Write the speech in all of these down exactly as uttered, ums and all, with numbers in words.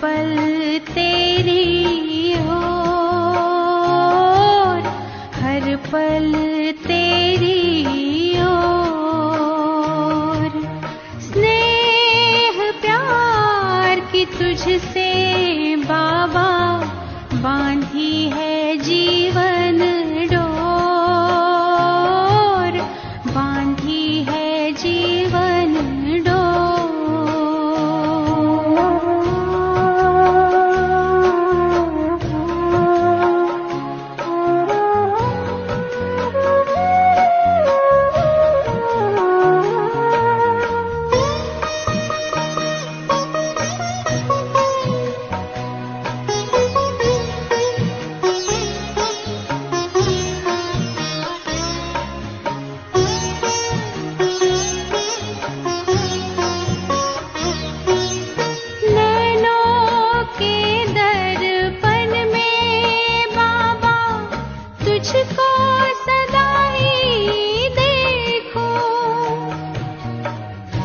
पल तेरी ओर, हर पल तेरी ओर। स्नेह प्यार की तुझसे बाबा, बांधी है जीवन डोर, बांधी है जीवन डोर। तुझको सदा ही देखो,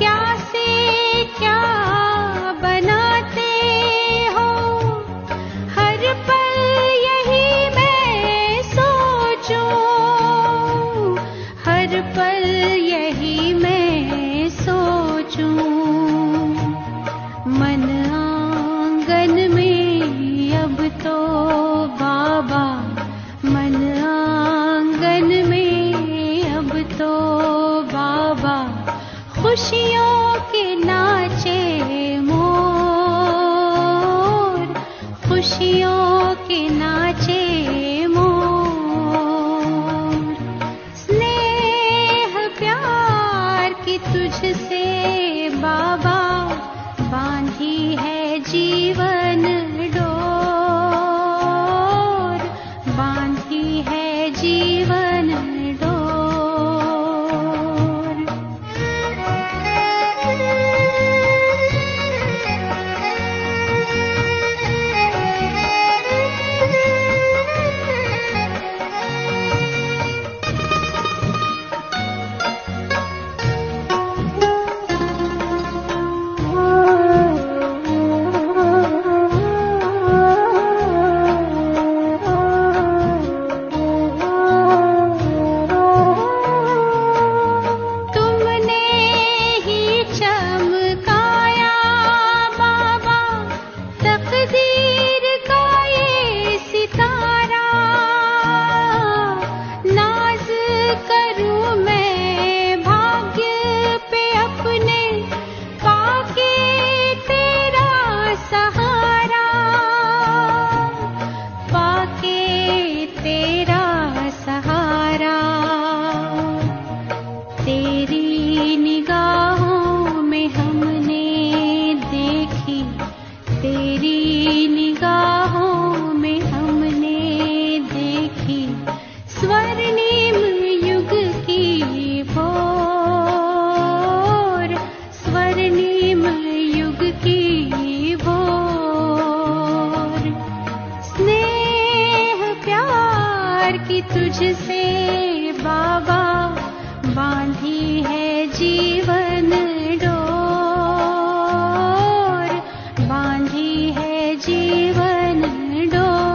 क्या से क्या बनाते हो, हर पल यही मैं सोचूं, हर पल यही मैं सोचूं। मन आंगन में अब तो बाबा, मन आंगन में अब तो बाबा, खुशियों के नाचे मोर, खुशियों के नाचे मोर। स्नेह प्यार की तुझसे बाबा, बांधी है जीवन डोर, बांधी है जीवन डोर। तुमने ही चमकाया बाबा, तकदीर का ये सितारा, नाज करूं मैं भाग्य पे अपने, पाके तेरा सहारा, पाके तेरा सहारा। तेरी निगाहों में हमने देखी, तेरी निगाहों में हमने देखी स्वर्णिम युग की भोर, स्वर्णिम युग की भोर। स्नेह प्यार की तुझसे बाबा, बांधी है जीवन डोर, बांधी है जीवन डोर।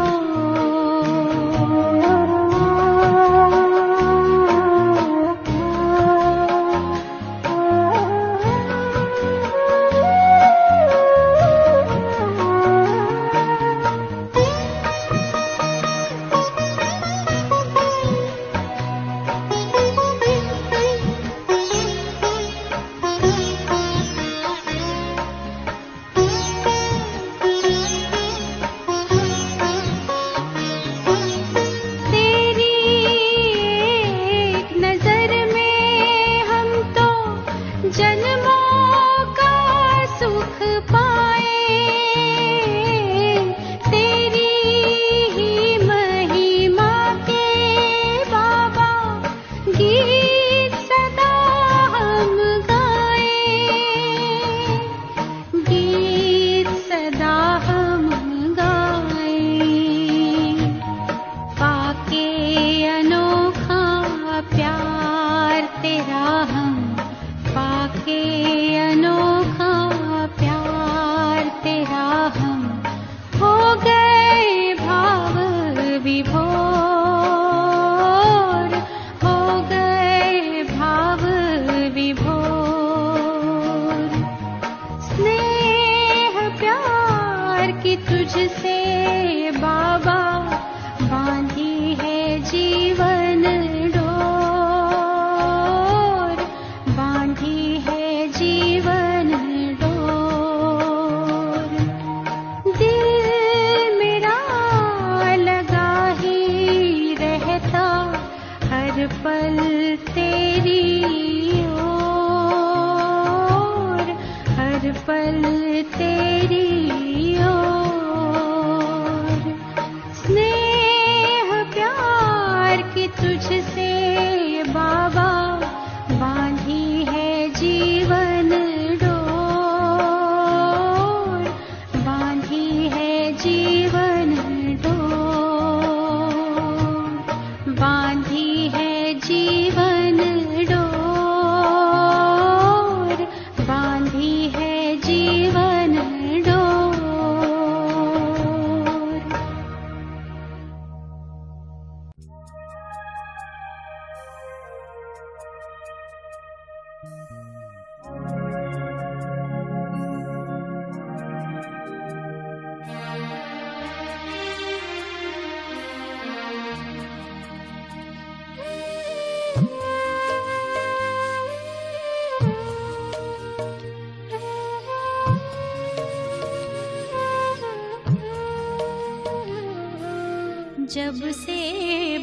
जब से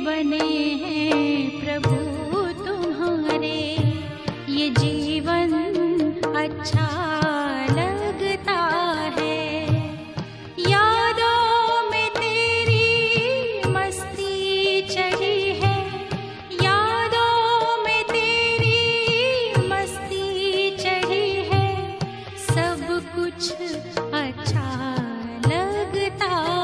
बने हैं प्रभु तुम्हारे ये जीवन अच्छा लगता है। यादों में तेरी मस्ती चढ़ी है, यादों में तेरी मस्ती चढ़ी है, सब कुछ अच्छा लगता है।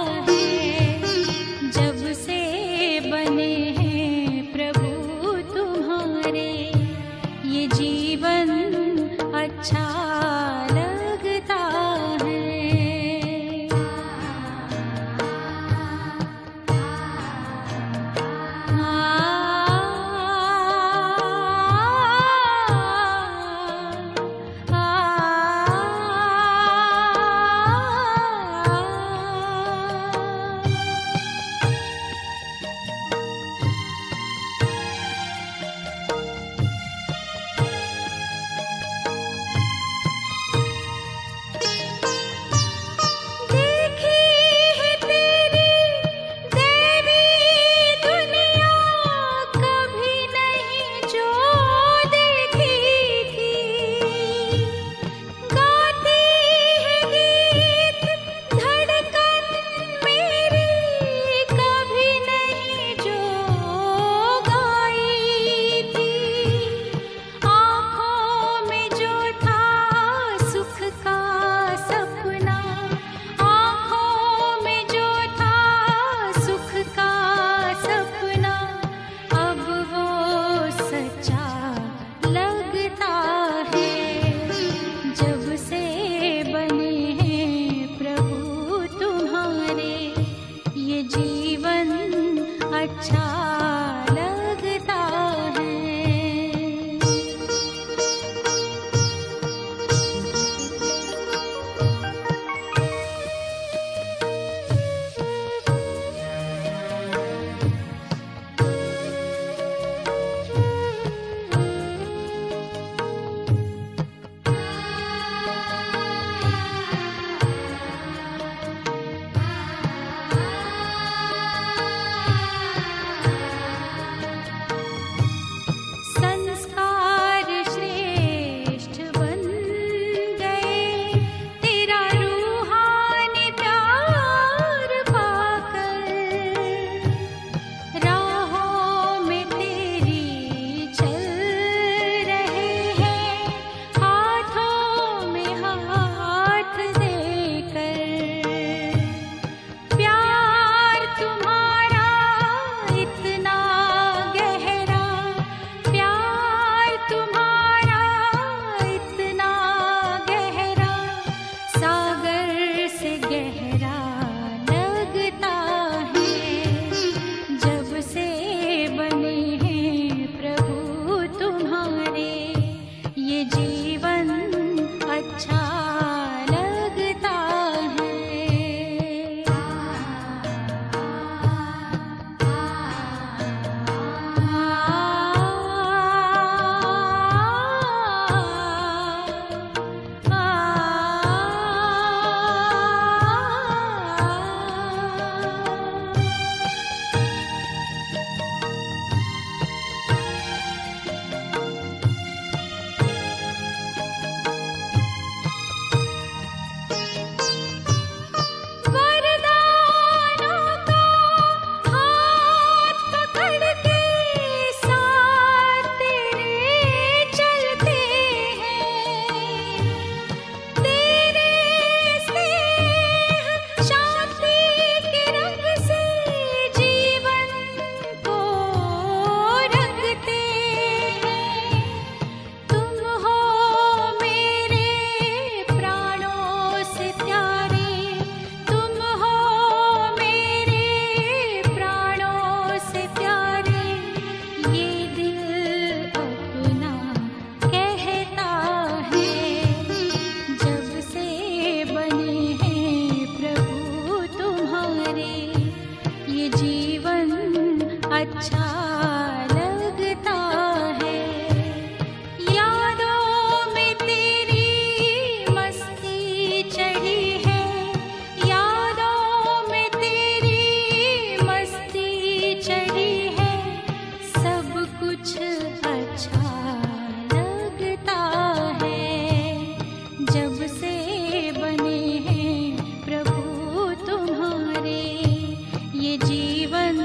ये जीवन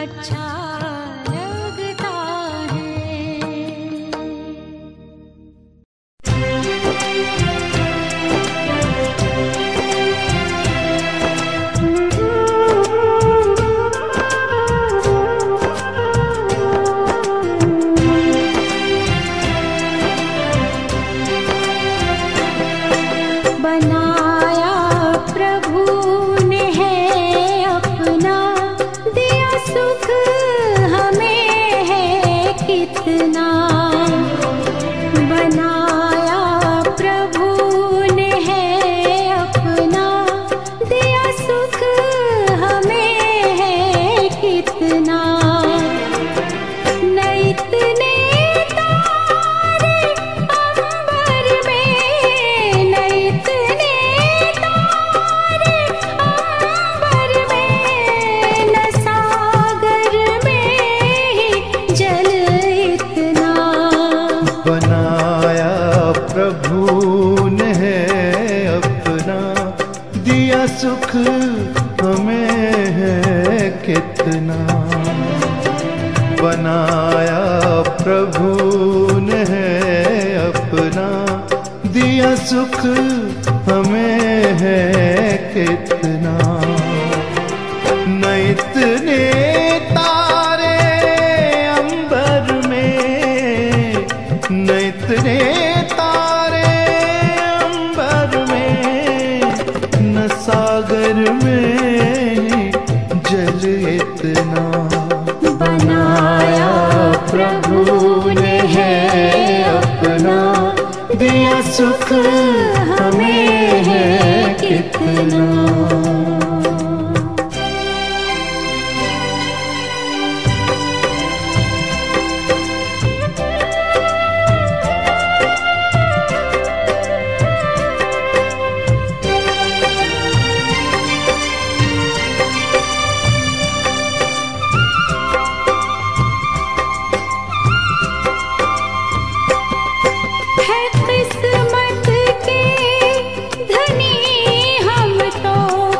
अच्छा लगता है। बना सुख हमें है कितना, बनाया प्रभु ने अपना, दिया सुख हमें है कितना। न इतने तारे अंबर में, न इतने सागर में जल इतना, बनाया प्रभु ने है अपना, दिया सुख हमें है कितना। दिया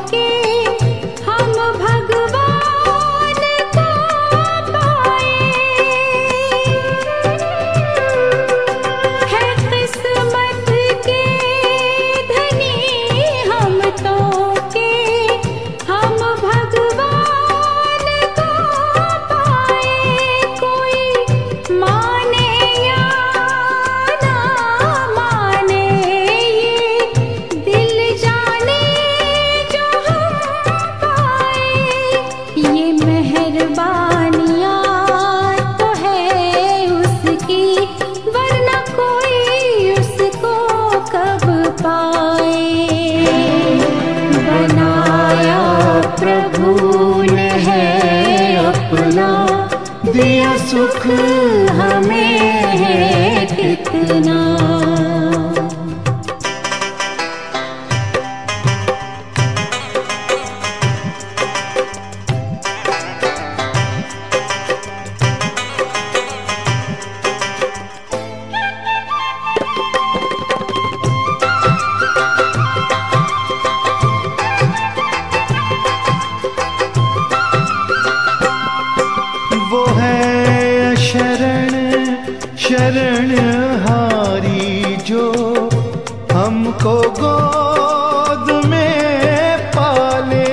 सुख हमें है कितना। शरणहारी जो हमको गोद में पाले,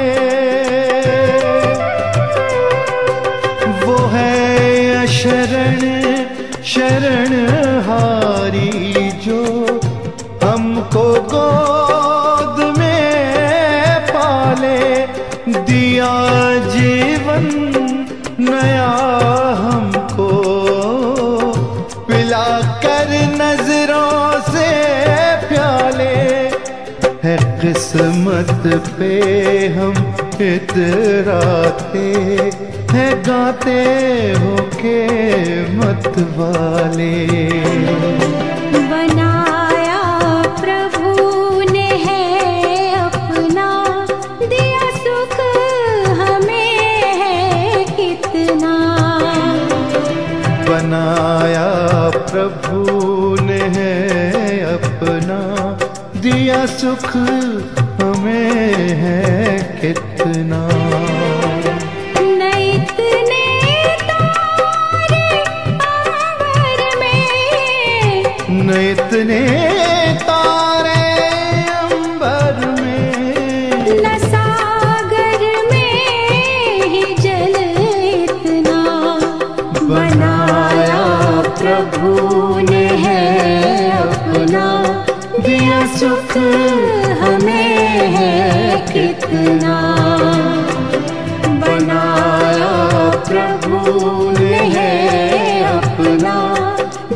वो है शरण शरणहारी जो हमको गोद में पाले, दिया जीवन नया हमको, पिला कर नजरों से प्याले। है किस्मत पे हम इतराते है गाते हो के मत वाले, बनाया प्रभु ने है अपना, दिया सुख हमें है कितना। बनाया प्रभु ने है अपना, दिया सुख हमें है कितना। दुख हमें है कितना, बनाया प्रभु ने है अपना,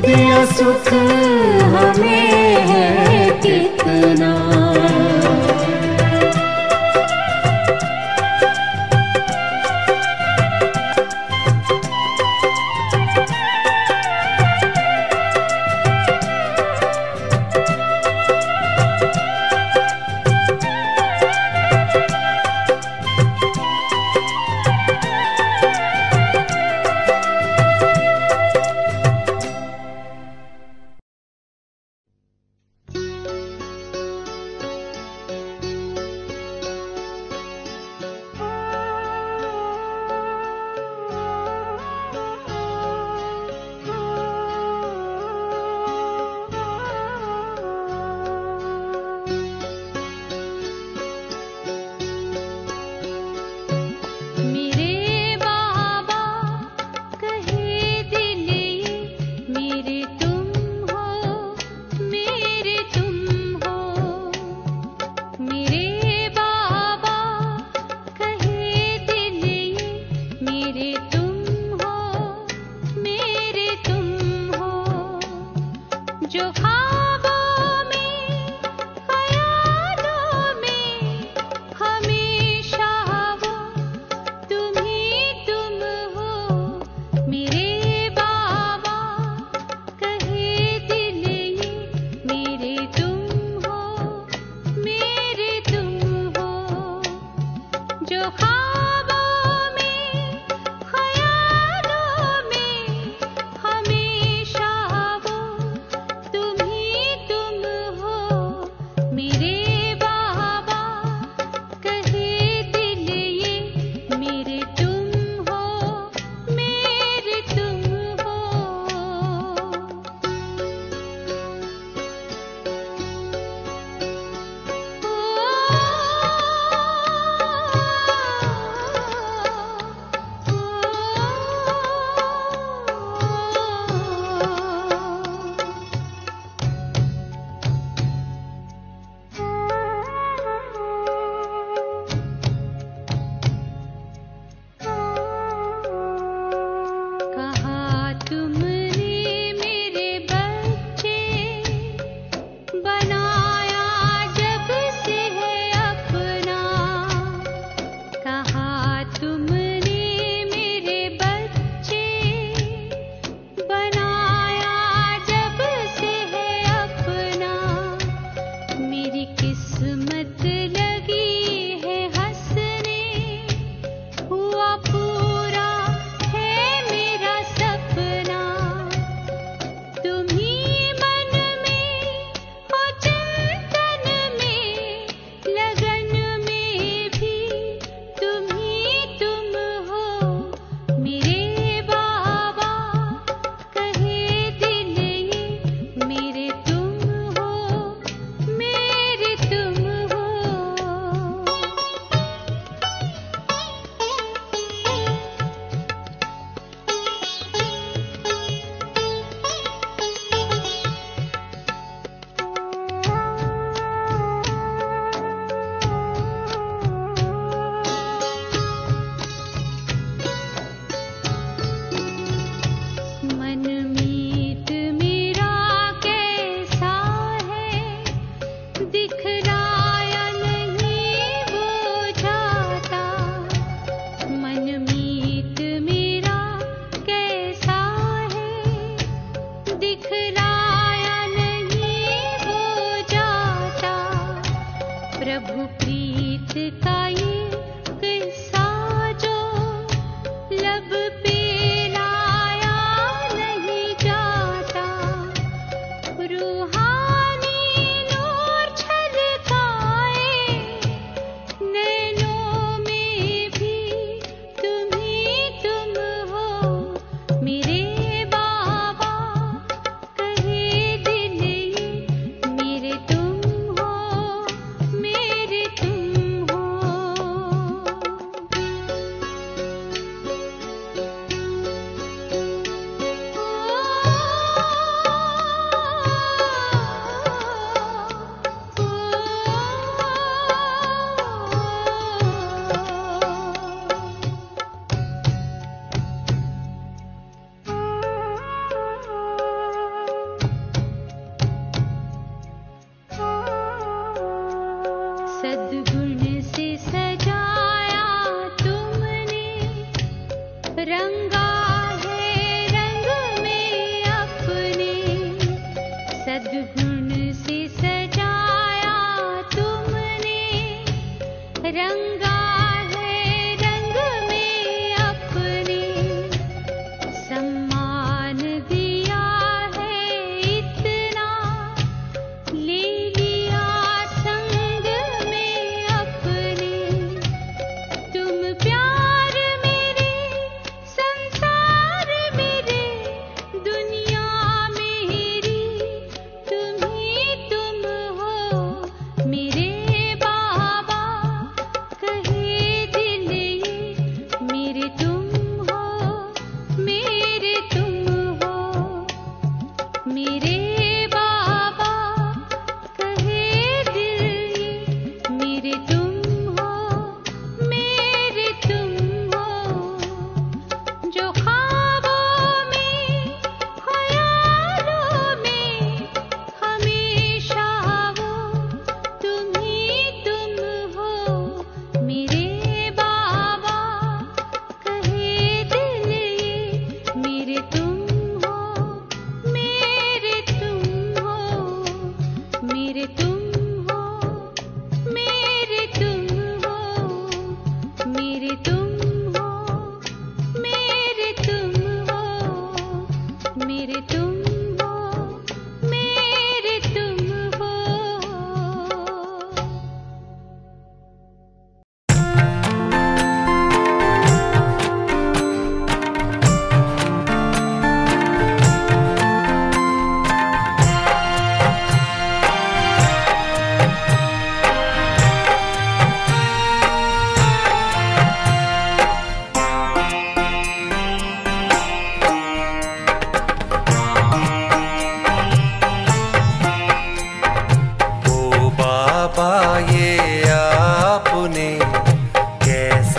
दिया सुख हमें है कितना।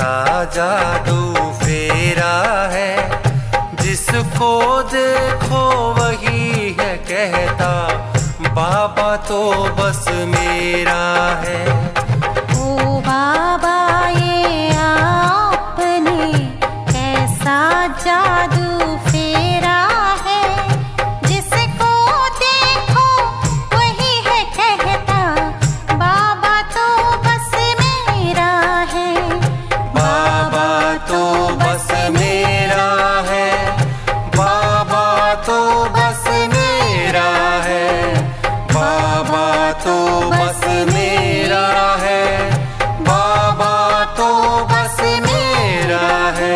सा जादू फेरा है, जिसको देखो वही है कहता बाबा तो बस मेरा है। ओ बाबा ये आपने कैसा जादू फेरा है, जिसको देखो वही है कहता बाबा तो बस मेरा है। बाबा तो बस मेरा है, बाबा तो बस मेरा है, बाबा तो बस मेरा है, बाबा तो बस मेरा है।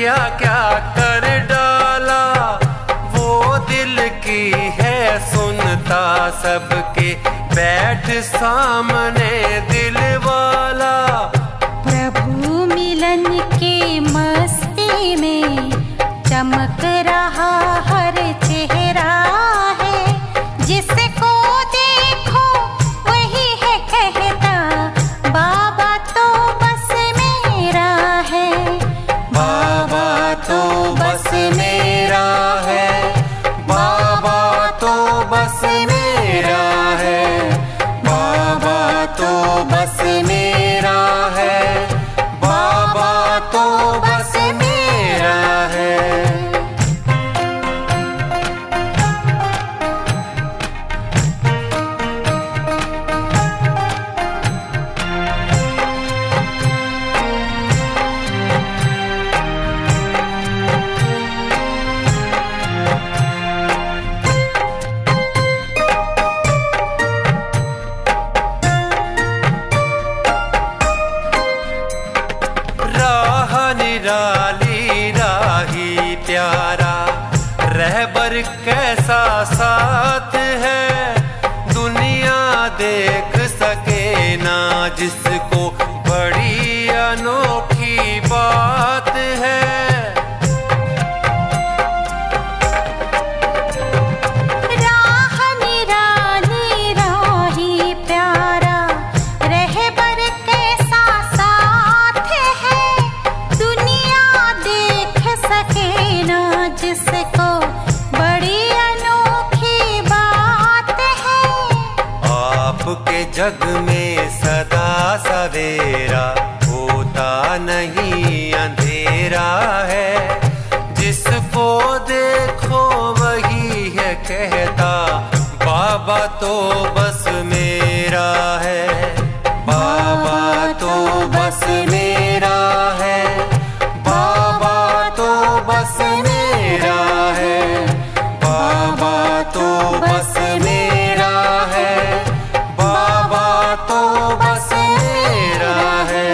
क्या क्या कर डाला वो दिल की है सुनता सबके, बैठ सामने दिल वाला। प्रभु मिलन के मस्ती में चमक रहा हर चेहरा है, जिसको देखो वही है कहता बाबा तो बस मेरा है। बाबा तो बस मेरा है, बाबा तो बस मेरा है, बाबा तो बस मेरा है, बाबा तो बस मेरा है। निराली राही प्यारा रहबर कैसा साथ है, दुनिया देख सके ना जिसको बड़ी अनोखी बात है। जिसको बड़ी अनोखी बात है, आपके जग में सदा सवेरा होता नहीं अंधेरा है, जिसको देखो वही है कहता बाबा तो बस मेरा है। बाबा तो बस मेरा है, बाबा तो बस मेरा है, बाबा तो बस मेरा है, बाबा तो बस मेरा है।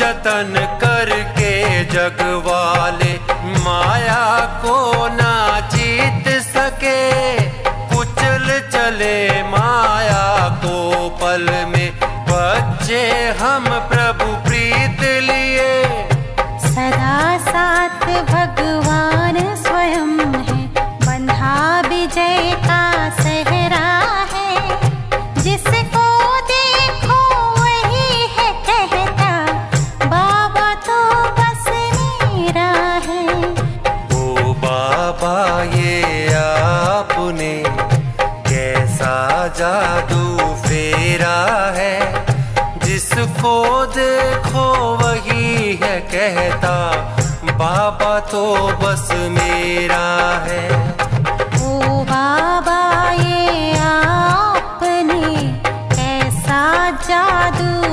जतन करके जग वाले माया को ना जीत सके, कुचल चले माया को। कमल में बच्चे हम प्रभु प्रीत लिए। सदा साथ भगवान स्वयं है, बंधा विजय का सहरा है। जिसको देखो वही है कहता, बाबा तो बस मेरा है। ओ बाबा ये आपने कैसा जादू फेरा है। जिसको देखो वही है कहता, बाबा तो बस मेरा है। ओ बाबा ये आपने कैसा जादू